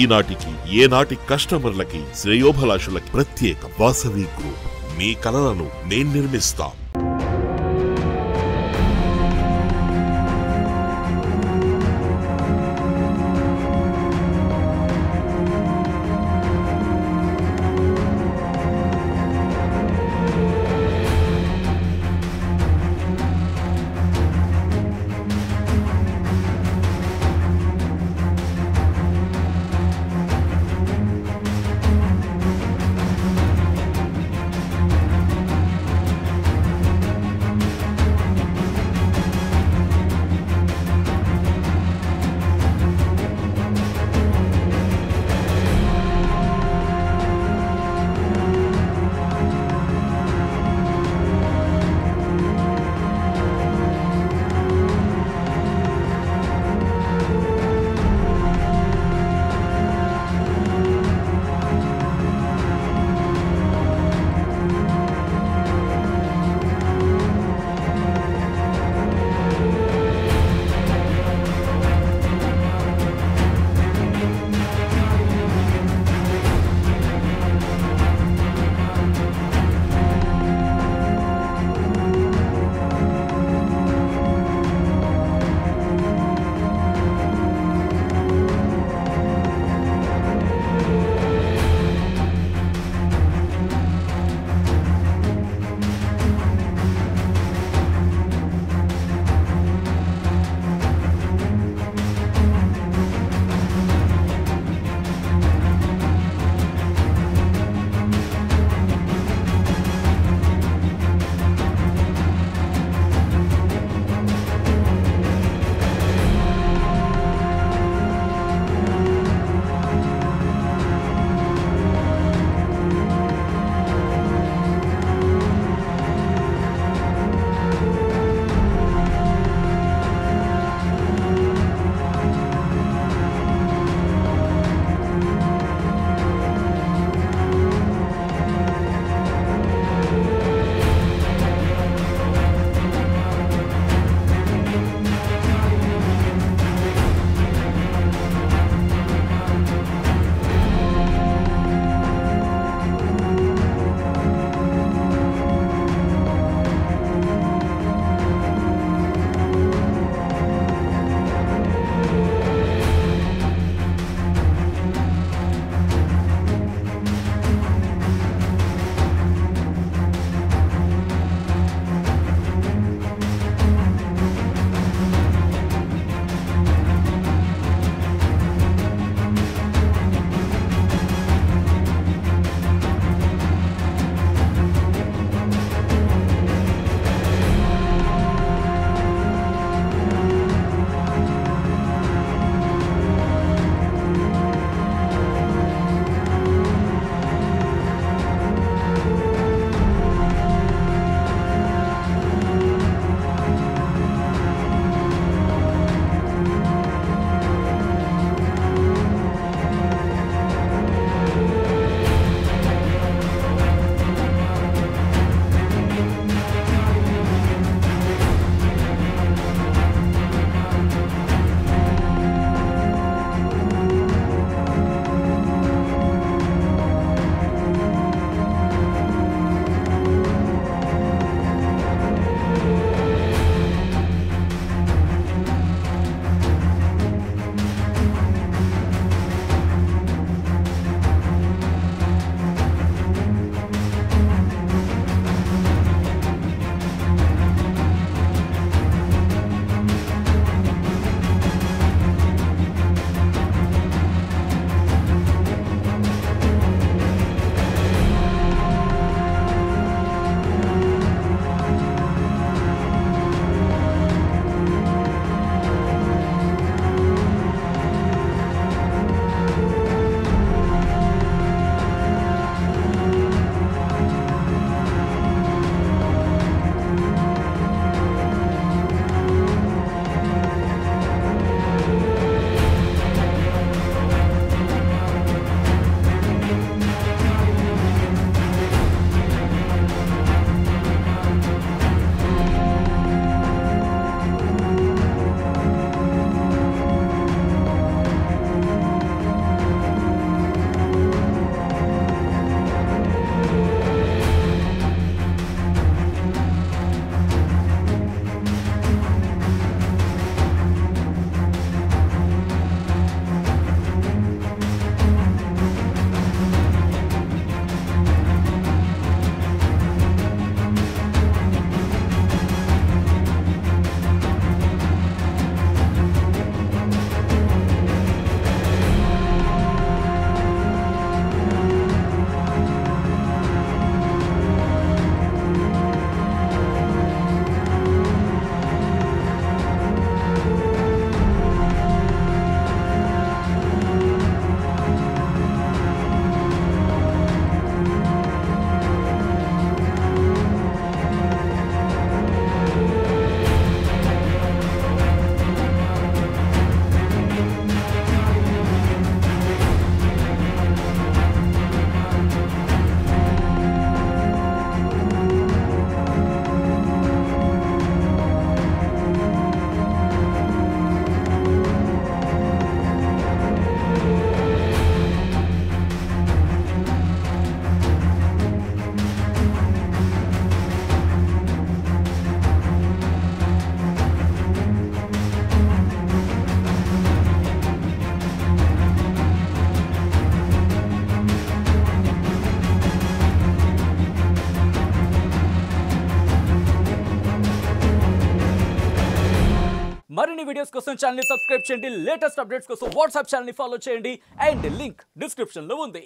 ఈనాటికి ఏనాటి కస్టమర్లకి శ్రేయోభిలాషులకి ప్రత్యేక వాసవి గ్రూప్ మీ కలలను నేను నిర్మిస్తా. మరిన్ని వీడియోస్ కోసం ఛానల్ ని సబ్స్క్రైబ్ చేయండి, లేటెస్ట్ అప్డేట్స్ కోసం వాట్సాప్ ఛానల్ ని ఫాలో చేయండి అండ్ లింక్ డిస్క్రిప్షన్ లో ఉంది।